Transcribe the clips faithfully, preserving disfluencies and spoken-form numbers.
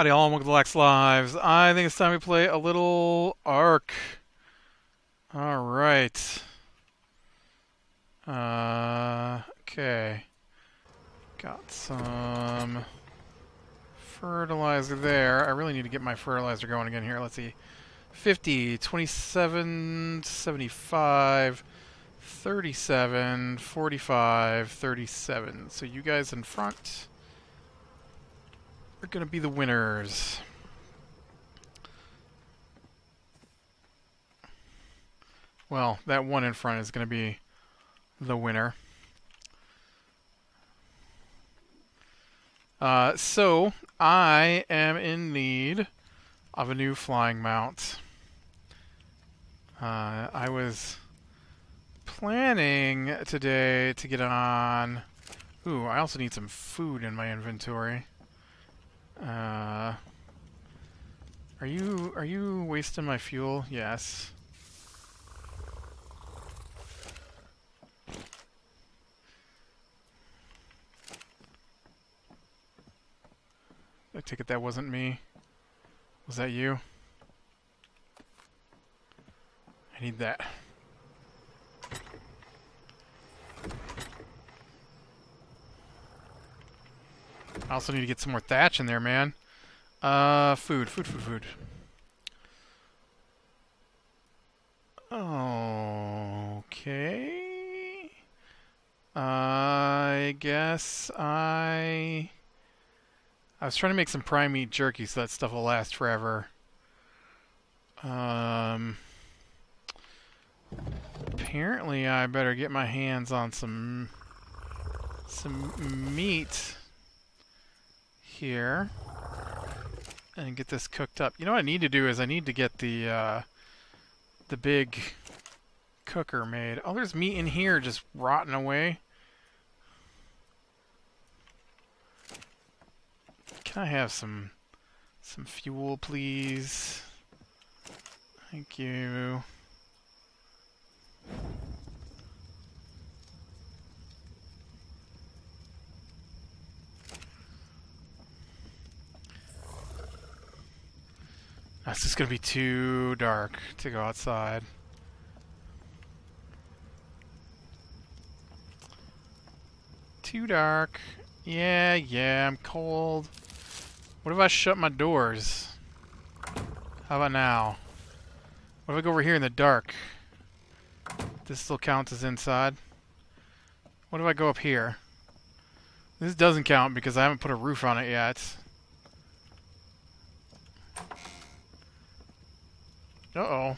Howdy all, and welcome to Lac's Lives. I think it's time we play a little ARK. Alright. Uh, okay. Got some fertilizer there. I really need to get my fertilizer going again here. Let's see. fifty, twenty-seven, seventy-five, thirty-seven, forty-five, thirty-seven. So you guys in front are gonna be the winners. Well, that one in front is gonna be the winner. Uh, so, I am in need of a new flying mount. Uh, I was planning today to get on... Ooh, I also need some food in my inventory. Uh, are you, are you wasting my fuel? Yes. I take it that wasn't me. Was that you? I need that. I also need to get some more thatch in there, man. Uh, food, food, food, food. Okay. Uh, I guess I... I was trying to make some prime meat jerky so that stuff will last forever. Um, apparently I better get my hands on some... some meat here and get this cooked up. You know what I need to do is I need to get the uh, the big cooker made. Oh, there's meat in here just rotting away. Can I have some some fuel, please? Thank you. It's just gonna be too dark to go outside. Too dark. Yeah, yeah, I'm cold. What if I shut my doors? How about now? What if I go over here in the dark? This still counts as inside. What if I go up here? This doesn't count because I haven't put a roof on it yet. Uh-oh.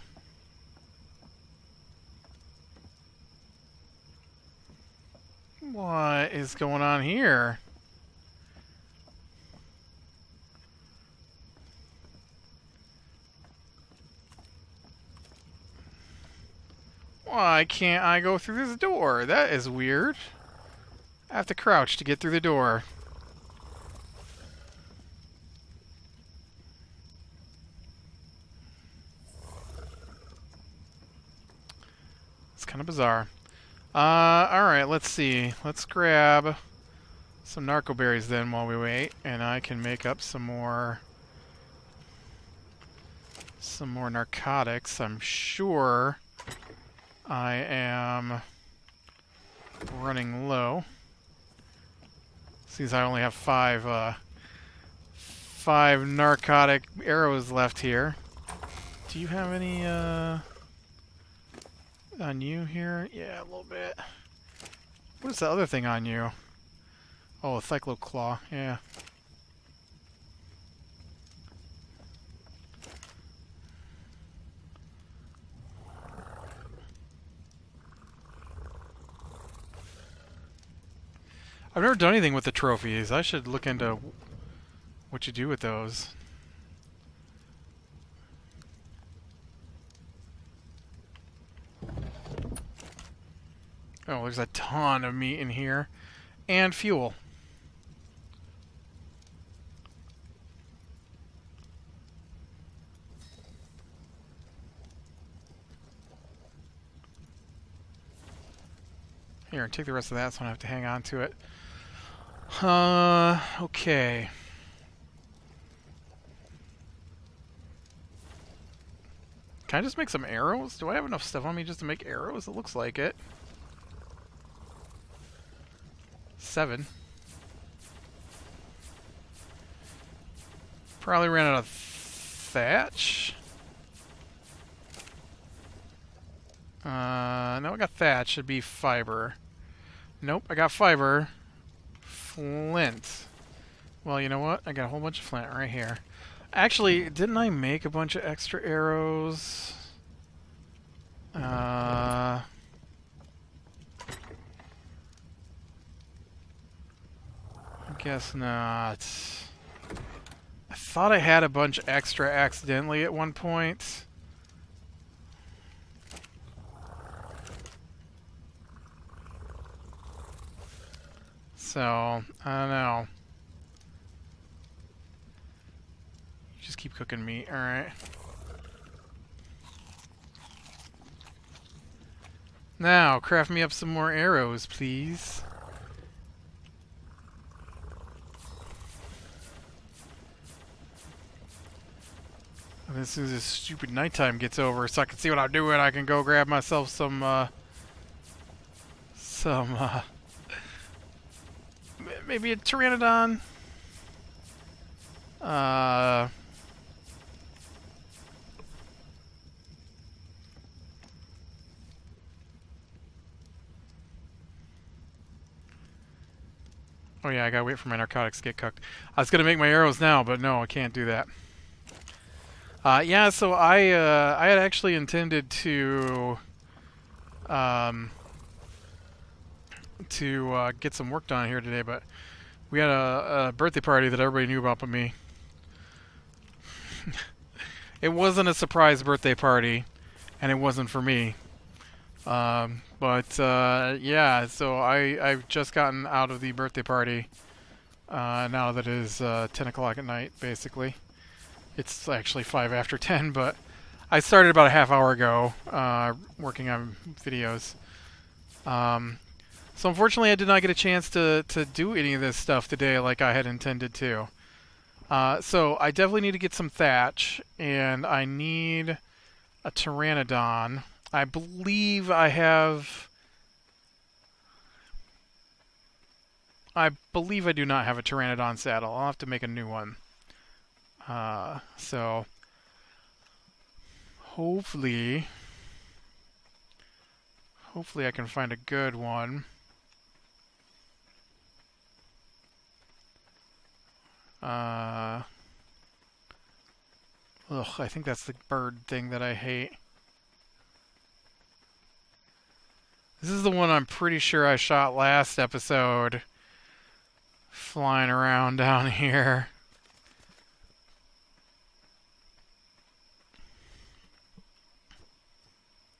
What is going on here? Why can't I go through this door? That is weird. I have to crouch to get through the door. Kind of bizarre. Uh, Alright, let's see. Let's grab some narco berries then while we wait, and I can make up some more some more narcotics. I'm sure I am running low. Seems I only have five uh, five narcotic arrows left here. Do you have any uh on you here? Yeah, a little bit. What is the other thing on you? Oh, a cycloclaw. Yeah. I've never done anything with the trophies. I should look into what you do with those. Oh, there's a ton of meat in here. And fuel. Here, take the rest of that so I don't have to hang on to it. Uh, okay. Can I just make some arrows? Do I have enough stuff on me just to make arrows? It looks like it. Seven. Probably ran out of thatch. Uh, no, I got thatch. Should be fiber. Nope, I got fiber. Flint. Well, you know what? I got a whole bunch of flint right here. Actually, didn't I make a bunch of extra arrows? Uh... I guess not. I thought I had a bunch extra accidentally at one point. So, I don't know. Just keep cooking meat, alright. Now, craft me up some more arrows, please. As soon as this stupid nighttime gets over, so I can see what I'm doing, I can go grab myself some, uh... Some, uh... maybe a Pteranodon? Uh... Oh yeah, I gotta wait for my narcotics to get cooked. I was gonna make my arrows now, but no, I can't do that. Uh, yeah, so I uh, I had actually intended to um, to uh, get some work done here today, but we had a, a birthday party that everybody knew about but me. It wasn't a surprise birthday party, and it wasn't for me. Um, but uh, yeah, so I I've just gotten out of the birthday party uh, now that it is uh, ten o'clock at night, basically. It's actually five after ten, but I started about a half hour ago uh, working on videos. Um, so unfortunately I did not get a chance to, to do any of this stuff today like I had intended to. Uh, so I definitely need to get some thatch, and I need a Pteranodon. I believe I have... I believe I do not have a Pteranodon saddle. I'll have to make a new one. Uh, so hopefully, hopefully I can find a good one. Uh, ugh, I think that's the bird thing that I hate. This is the one I'm pretty sure I shot last episode, flying around down here.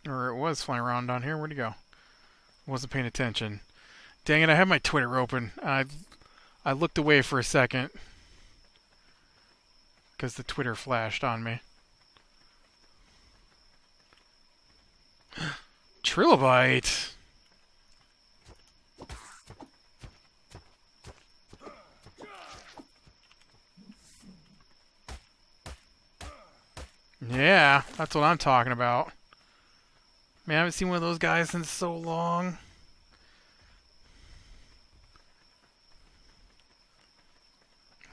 Or it was flying around down here. Where'd he go? Wasn't paying attention. Dang it, I had my Twitter open. I I looked away for a second. Because the Twitter flashed on me. Trilobite! Yeah, that's what I'm talking about. Man, I haven't seen one of those guys in so long.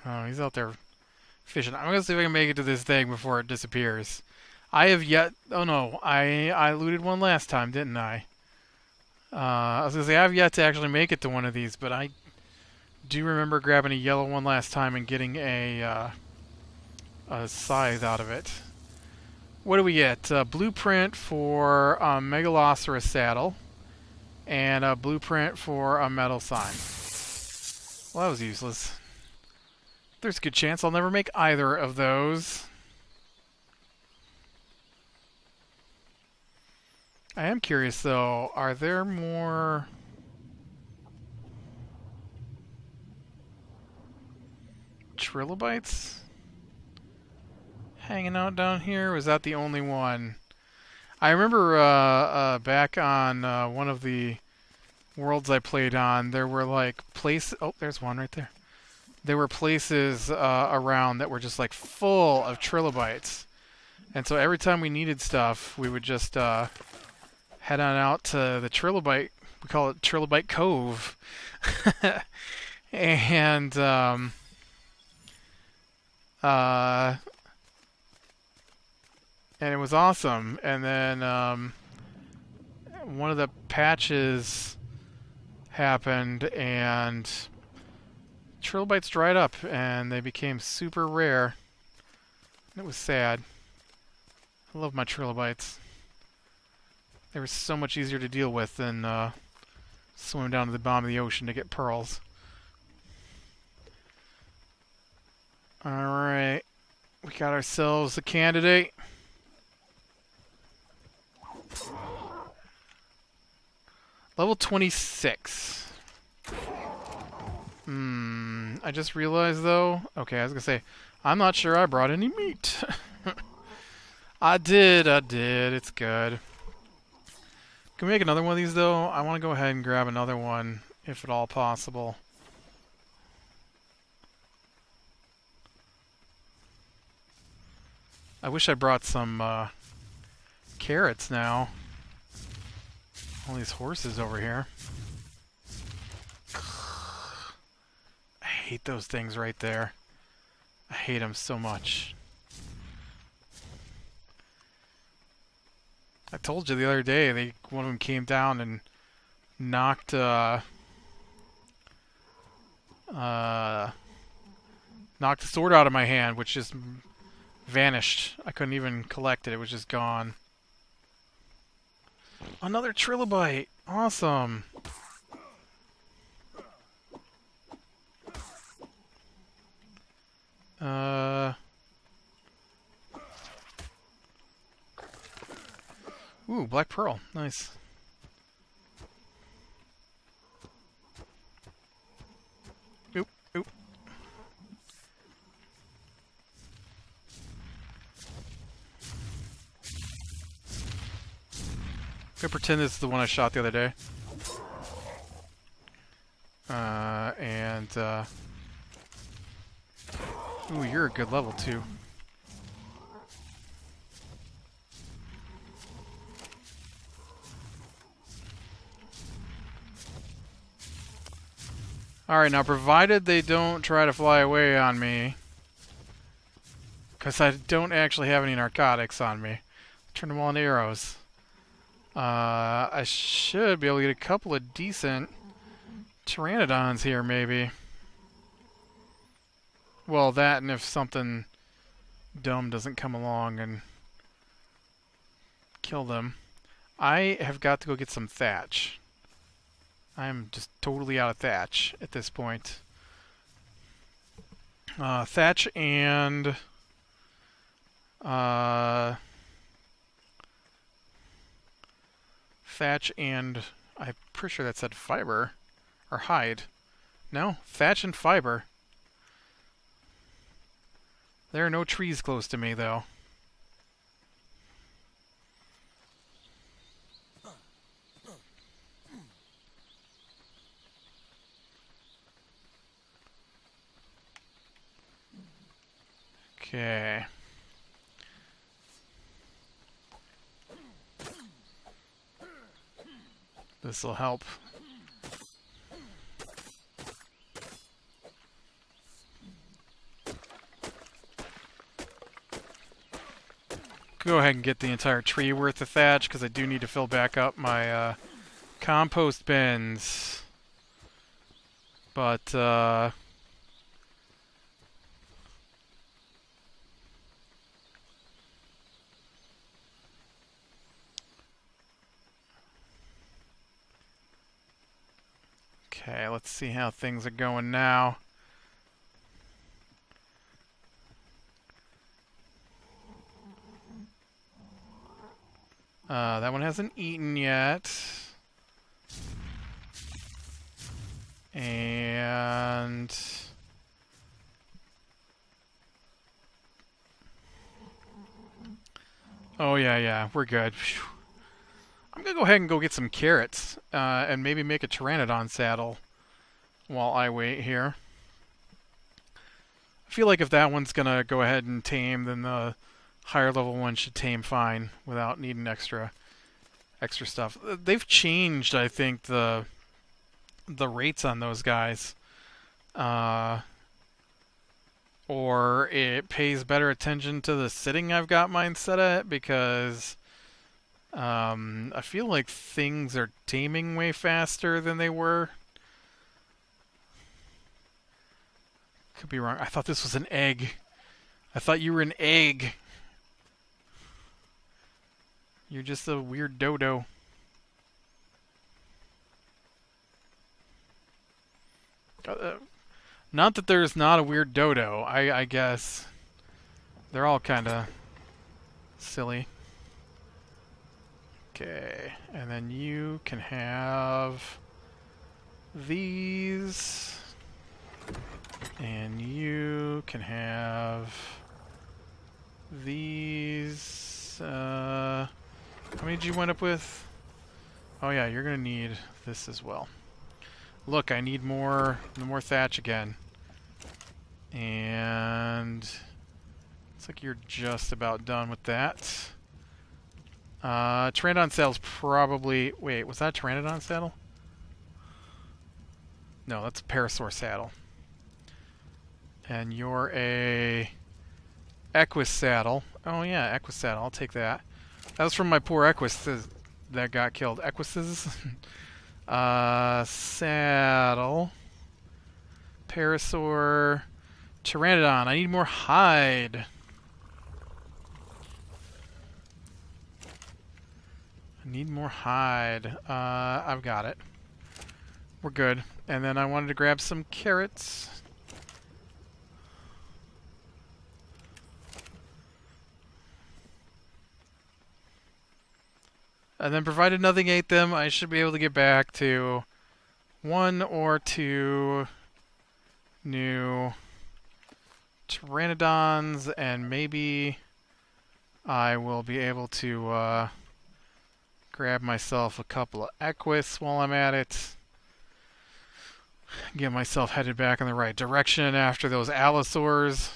Oh, he's out there fishing. I'm gonna see if I can make it to this thing before it disappears. I have yet... Oh no, I, I looted one last time, didn't I? Uh, I was gonna say, I have yet to actually make it to one of these, but I do remember grabbing a yellow one last time and getting a, uh, a scythe out of it. What do we get? A blueprint for a Megaloceros saddle and a blueprint for a metal sign. Well, that was useless. There's a good chance I'll never make either of those. I am curious though, are there more... trilobites hanging out down here? Was that the only one? I remember uh, uh, back on uh, one of the worlds I played on, there were like places... Oh, there's one right there. There were places uh, around that were just like full of trilobites. And so every time we needed stuff, we would just uh, head on out to the Trilobite. We call it Trilobite Cove. and um, uh, and it was awesome. And then um, one of the patches happened, and trilobites dried up, and they became super rare. It was sad. I love my trilobites. They were so much easier to deal with than uh, swim down to the bottom of the ocean to get pearls. Alright. We got ourselves a candidate. Level twenty-six. Hmm. I just realized, though... Okay, I was going to say, I'm not sure I brought any meat. I did, I did. It's good. Can we make another one of these, though? I want to go ahead and grab another one, if at all possible. I wish I brought some uh, carrots now. All these horses over here. I hate those things right there. I hate them so much. I told you the other day, they one of them came down and knocked uh, uh, knocked the sword out of my hand, which just vanished. I couldn't even collect it; it was just gone. Another trilobite! Awesome. Uh. Ooh, black pearl. Nice. Oop, oop. I'm gonna pretend this is the one I shot the other day. Uh, and, uh... Ooh, you're a good level, too. Alright, now provided they don't try to fly away on me, because I don't actually have any narcotics on me. Turn them all into arrows. Uh, I should be able to get a couple of decent pteranodons here, maybe. Well, that, and if something dumb doesn't come along and kill them. I have got to go get some thatch. I'm just totally out of thatch at this point. Uh, thatch and... Uh, thatch and... I'm pretty sure that said fiber. Or hide. No, thatch and fiber. There are no trees close to me, though. Okay. This will help. Go ahead and get the entire tree worth of thatch, because I do need to fill back up my uh, compost bins. But, uh... okay, let's see how things are going now. Uh, that one hasn't eaten yet. And... oh yeah, yeah, we're good. Whew. I'm gonna go ahead and go get some carrots, uh, and maybe make a pteranodon saddle while I wait here. I feel like if that one's gonna go ahead and tame, then the higher level ones should tame fine without needing extra extra stuff. They've changed, I think, the the rates on those guys, uh, or it pays better attention to the sitting I've got mine set at, because um, I feel like things are taming way faster than they were. Could be wrong. I thought this was an egg. I thought you were an egg. You're just a weird dodo. Uh, not that there's not a weird dodo. I, I guess they're all kind of silly. Okay, and then you can have these, and you can have these. Uh, how many did you wind up with? Oh yeah, you're gonna need this as well. Look, I need more, more thatch again. And it's like you're just about done with that. Uh, Pteranodon saddle's probably... Wait, was that a Pteranodon saddle? No, that's a Parasaur saddle. And you're a... Equus saddle. Oh yeah, Equus saddle. I'll take that. That was from my poor Equus that got killed. Equises? Uh, saddle, Parasaur, Pteranodon. I need more hide. I need more hide. Uh, I've got it. We're good. And then I wanted to grab some carrots. And then, provided nothing ate them, I should be able to get back to one or two new Pteranodons, and maybe I will be able to uh, grab myself a couple of Equus while I'm at it. Get myself headed back in the right direction after those Allosaurs.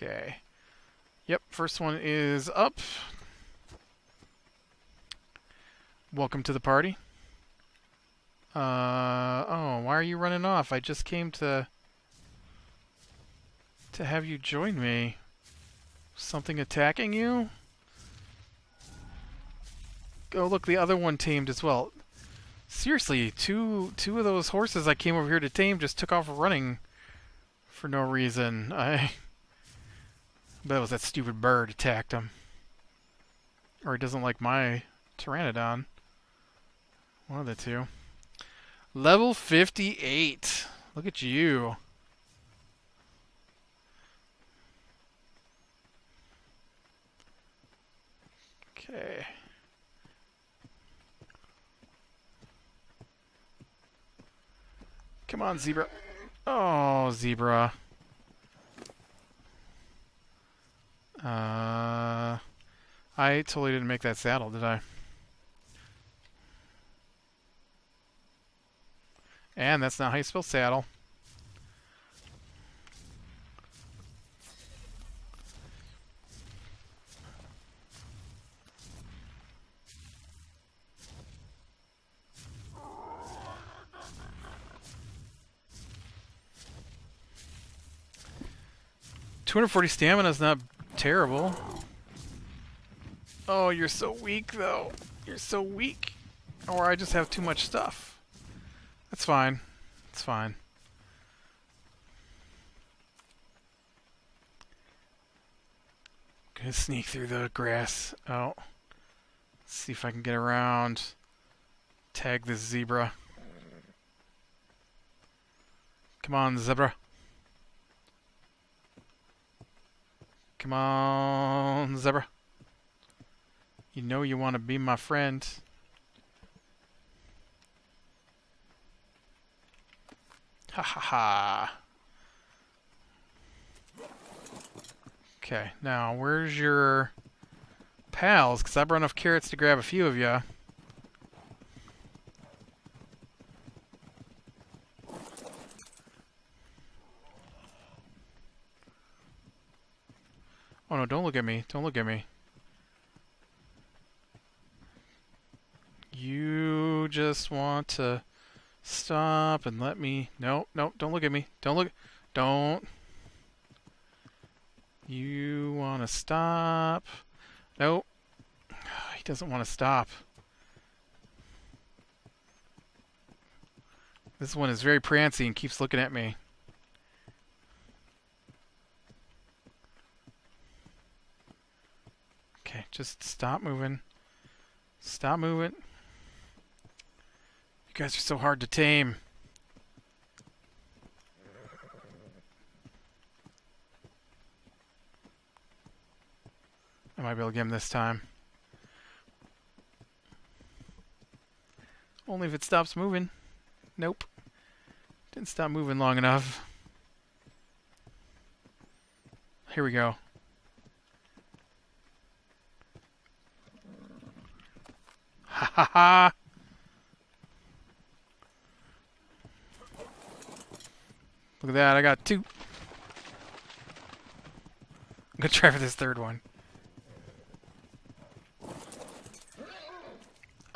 Okay. Yep, first one is up. Welcome to the party. Uh, oh, why are you running off? I just came to to have you join me. Something attacking you? Oh, look, the other one tamed as well. Seriously, two two of those horses I came over here to tame just took off running for no reason. I... That was that stupid bird attacked him. Or he doesn't like my Pteranodon. One of the two. Level fifty-eight. Look at you. Okay. Come on, zebra. Oh, zebra. Uh, I totally didn't make that saddle, did I? And that's not how you spell saddle. two hundred forty stamina is not terrible. Oh, you're so weak, though. You're so weak. Or I just have too much stuff. That's fine. That's fine. I'm gonna sneak through the grass. Oh. Let's see if I can get around. Tag this zebra. Come on, zebra. Come on, zebra. You know you want to be my friend. Ha ha ha. Okay, now where's your pals? Because I brought enough carrots to grab a few of you. no, don't look at me. Don't look at me. You just want to stop and let me... No, no, don't look at me. Don't look... Don't... You want to stop? Nope. He doesn't want to stop. This one is very prancy and keeps looking at me. Okay, just stop moving. Stop moving. You guys are so hard to tame. I might be able to get him this time. Only if it stops moving. Nope. Didn't stop moving long enough. Here we go. Ha ha ha! Look at that, I got two. I'm gonna try for this third one.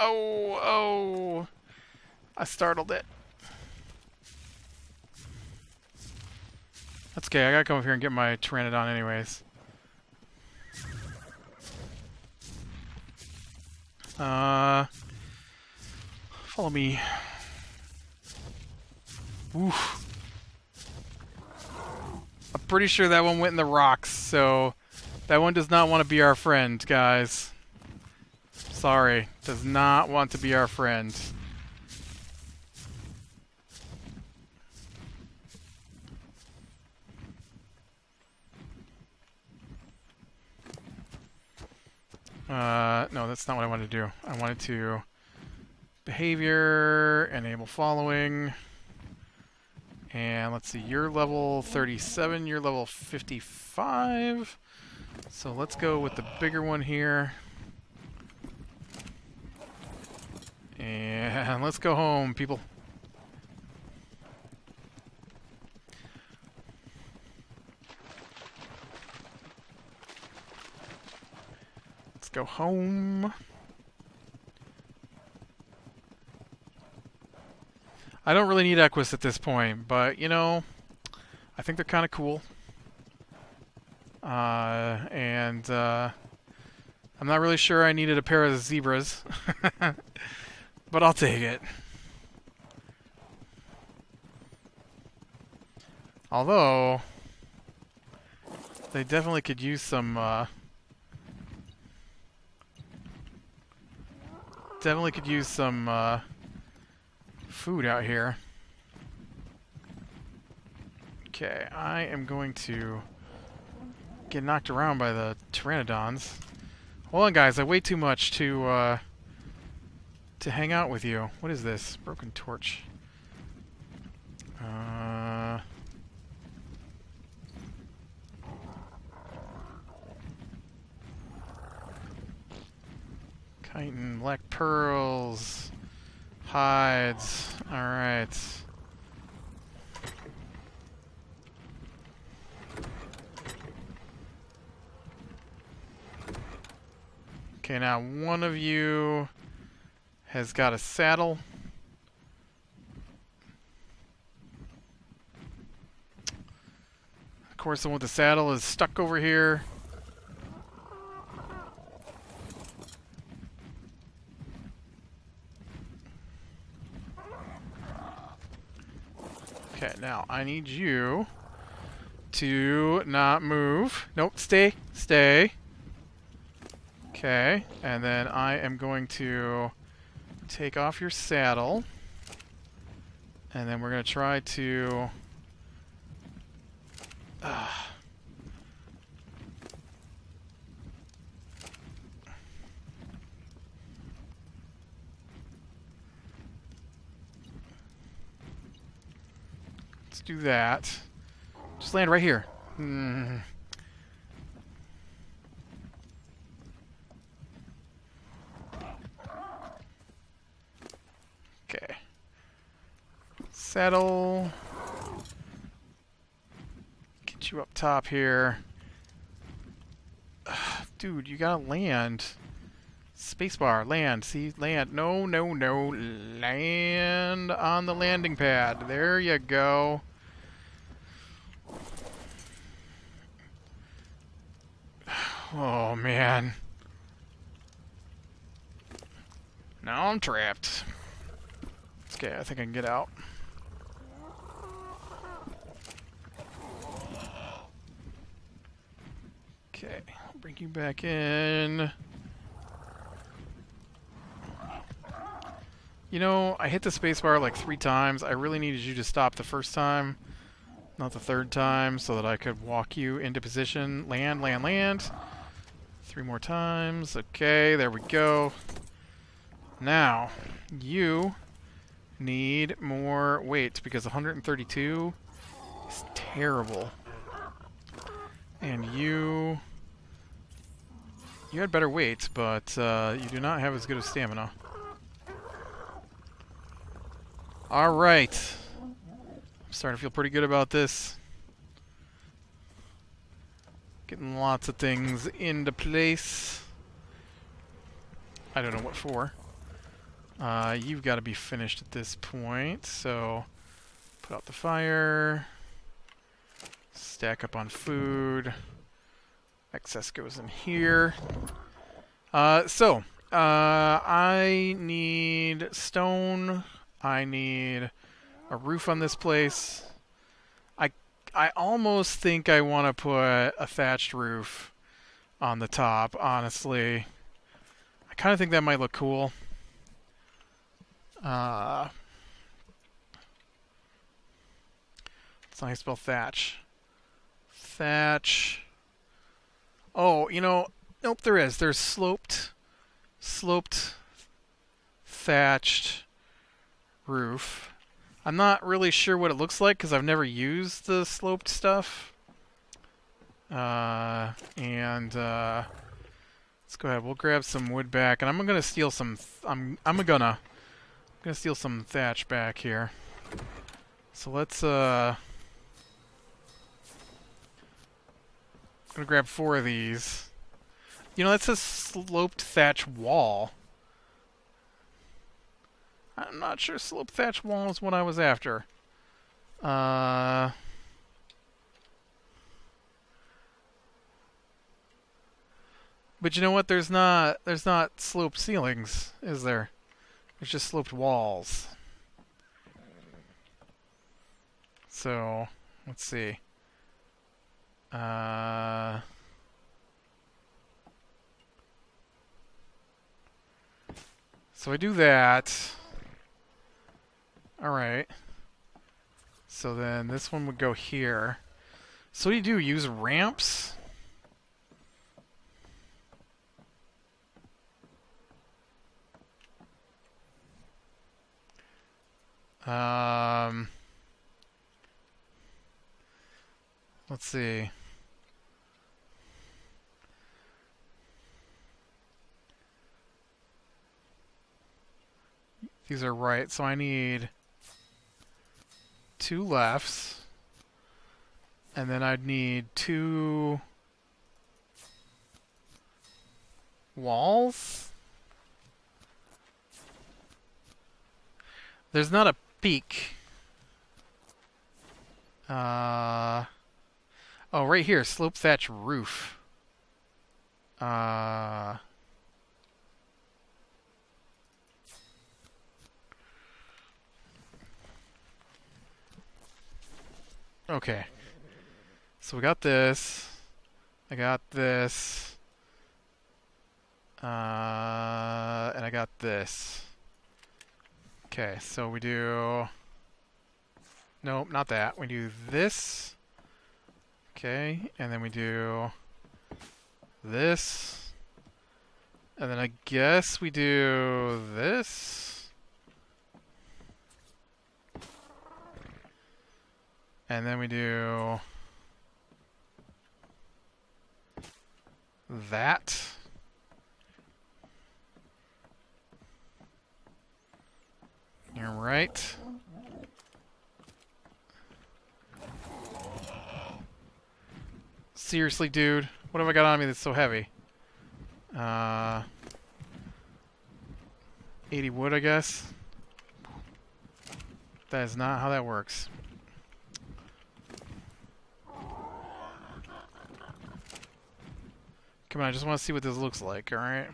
Oh, oh! I startled it. That's okay, I gotta come up here and get my Pteranodon anyways. Uh... Follow me. Oof. I'm pretty sure that one went in the rocks, so... That one does not want to be our friend, guys. Sorry, does not want to be our friend. Uh, no, that's not what I wanted to do. I wanted to behavior, enable following, and let's see, you're level thirty-seven, you're level fifty-five. So let's go with the bigger one here. And let's go home, people. Let's go home. I don't really need Equus at this point, but, you know, I think they're kind of cool. Uh, and uh, I'm not really sure I needed a pair of zebras. But I'll take it. Although, they definitely could use some, uh... Definitely could use some, uh... food out here. Okay, I am going to get knocked around by the Pteranodons. Hold on, guys, I weigh too much to, uh... to hang out with you. What is this? Broken torch. Uh, chitin, black pearls, hides. All right. Okay, now one of you has got a saddle. Of course, the one with the saddle is stuck over here. Okay, now I need you to not move. Nope, stay, stay. Okay, and then I am going to take off your saddle, and then we're going to try to... Uh, let's do that. Just land right here. Mm. Saddle. Get you up top here. dude, you gotta land. Spacebar, land, see, land. No, no, no, land on the landing pad. There you go. Oh, man. Now I'm trapped. Okay, I think I can get out. Okay, I'll bring you back in. You know, I hit the spacebar like three times. I really needed you to stop the first time, not the third time, so that I could walk you into position. Land, land, land. Three more times. Okay, there we go. Now, you need more weight, because one hundred thirty-two is terrible. And you... You had better weight, but uh, you do not have as good of stamina. Alright. I'm starting to feel pretty good about this. Getting lots of things into place. I don't know what for. Uh, you've got to be finished at this point, so put out the fire, stack up on food, excess goes in here. Uh, so, uh, I need stone, I need a roof on this place. I almost think I want to put a thatched roof on the top, honestly. I kind of think that might look cool. Uh, it's not how you spell thatch. Thatch. Oh, you know, nope, there is. There's sloped, sloped, thatched roof. I'm not really sure what it looks like because I've never used the sloped stuff. Uh, and uh, let's go ahead. We'll grab some wood back, and I'm gonna steal some. Th I'm I'm gonna I'm gonna steal some thatch back here. So let's. Uh, I'm gonna grab four of these. You know, that's a sloped thatch wall. I'm not sure slope thatch wall is what I was after. Uh, but you know what? There's not there's not sloped ceilings, is there? There's just sloped walls. So let's see. Uh, so I do that. Alright, so then this one would go here. So what do you do, use ramps? Um, let's see. These are right, so I need... two lefts, and then I'd need two walls. There's not a peak. Uh, oh, right here, slope thatch roof. Uh, Okay, so we got this, I got this, uh, and I got this. Okay, so we do, nope, not that, we do this, okay, and then we do this, and then I guess we do this. And then we do that. You're right. Seriously, dude. What have I got on me that's so heavy? Uh, eighty wood, I guess. That is not how that works. Come on, I just want to see what this looks like, alright?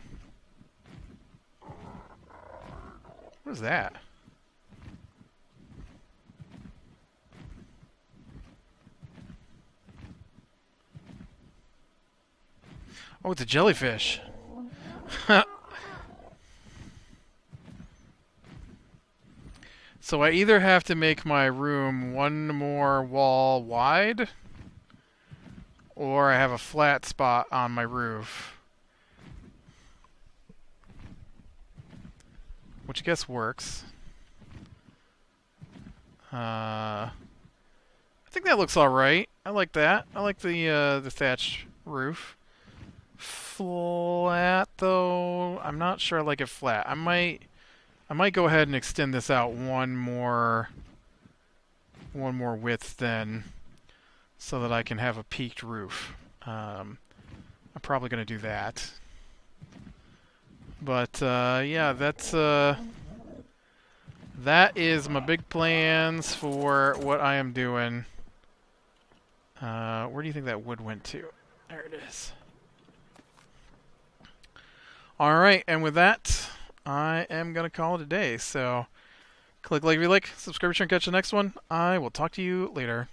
What is that? Oh, it's a jellyfish. So I either have to make my room one more wall wide, or I have a flat spot on my roof. Which I guess works. Uh, I think that looks alright. I like that. I like the, uh, the thatched roof. Flat, though, I'm not sure I like it flat. I might, I might go ahead and extend this out one more, one more width then, so that I can have a peaked roof. Um, I'm probably going to do that. But uh, yeah, that's uh, that is my big plans for what I am doing. Uh, where do you think that wood went to? There it is. Alright, and with that, I am going to call it a day. So, click like if you like, subscribe, and catch the next one. I will talk to you later.